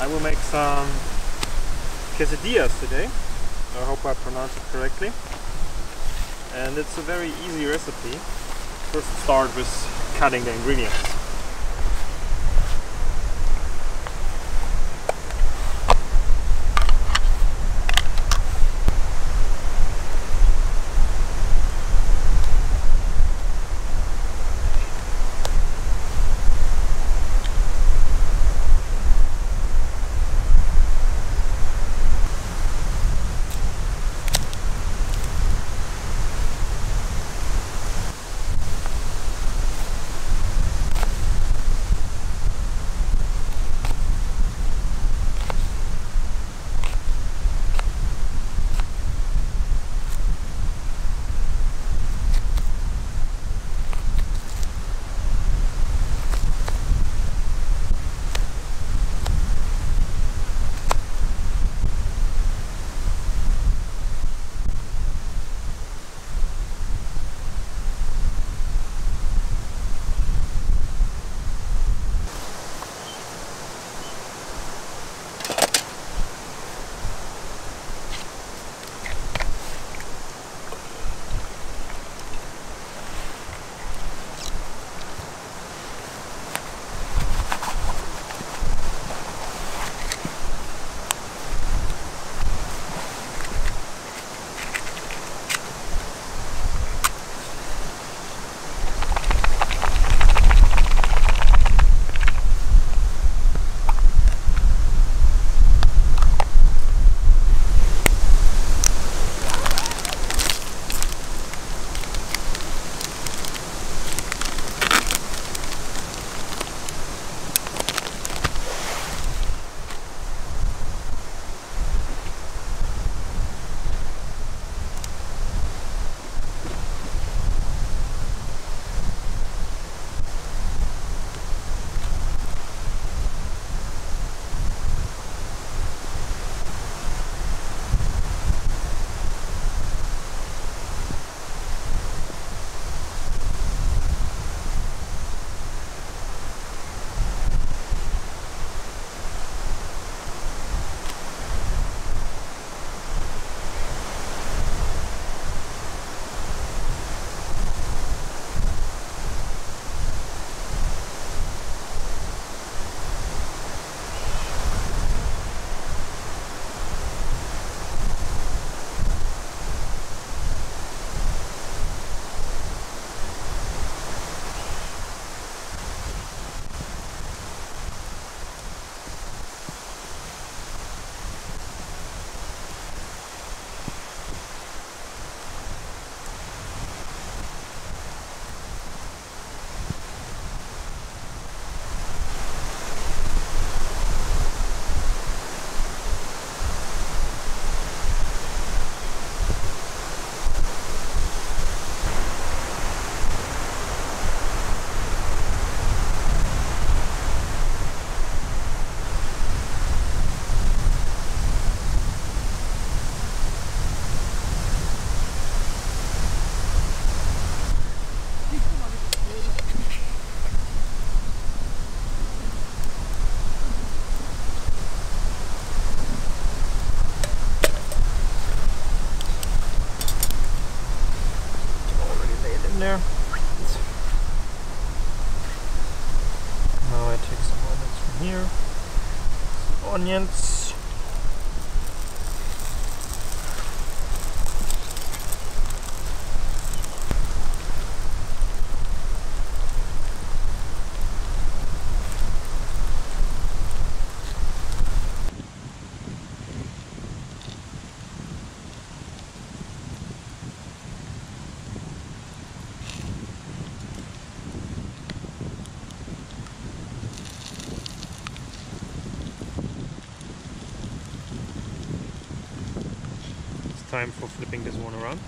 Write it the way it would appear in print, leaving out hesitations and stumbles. I will make some quesadillas today. I hope I pronounced it correctly. And it's a very easy recipe. First start with cutting the ingredients. There. Now I take some onions from here, some onions, time for flipping this one around.